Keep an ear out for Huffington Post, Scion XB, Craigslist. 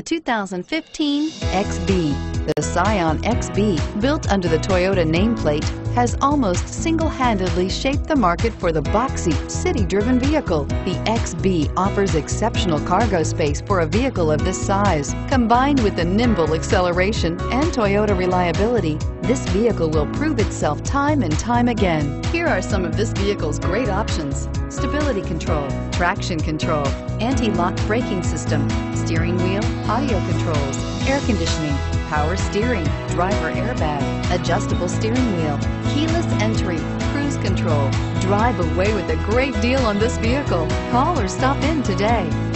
The 2015 XB. The Scion XB, built under the Toyota nameplate, has almost single-handedly shaped the market for the boxy, city-driven vehicle. The XB offers exceptional cargo space for a vehicle of this size. Combined with the nimble acceleration and Toyota reliability, this vehicle will prove itself time and time again. Here are some of this vehicle's great options: stability control, traction control, anti-lock braking system, steering wheel audio controls, air conditioning, power steering, driver airbag, adjustable steering wheel, keyless entry, cruise control. Drive away with a great deal on this vehicle. Call or stop in today.